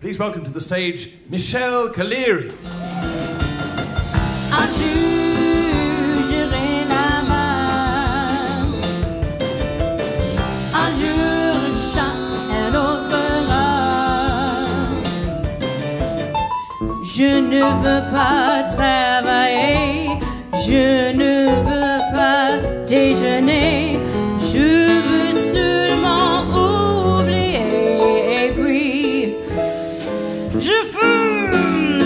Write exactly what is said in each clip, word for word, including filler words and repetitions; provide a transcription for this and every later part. Please welcome to the stage, Mychelle Colleary. Je ne veux pas travailler, je ne veux pas déjeuner, je veux seulement oublier. Et puis, je fume.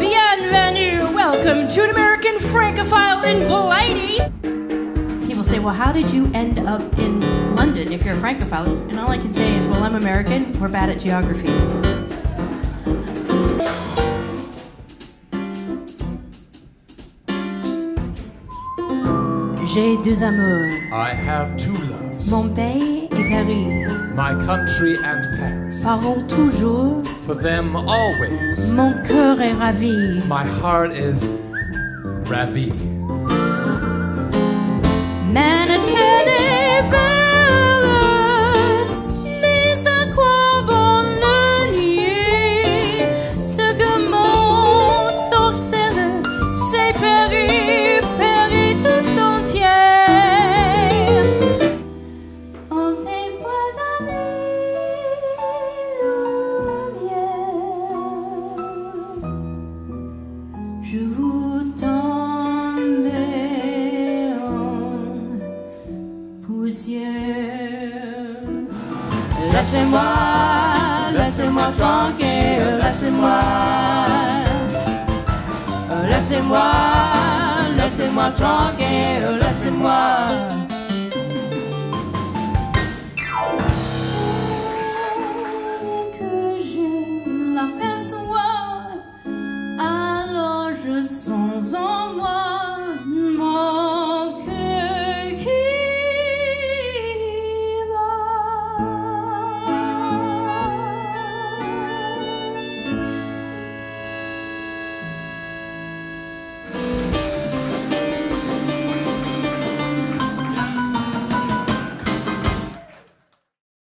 Bienvenue, welcome to an American Francophile in Hawaii. People say, well, how did you end up in London if you're a Francophile? And all I can say is, well, I'm American, we're bad at geography. J'ai deux amours. I have two loves. Mon pays et Paris. My country and Paris. Parlons toujours. For them always. Mon cœur est ravi. My heart is ravi. Manhattan est belle, mais à quoi bon le nier? Ce que mon sorcelle, c'est Paris, Paris tout entier. Je vous tombez en poussière. Laissez-moi, laissez-moi tranquille, laissez-moi. Laissez-moi, laissez-moi tranquille, laissez-moi.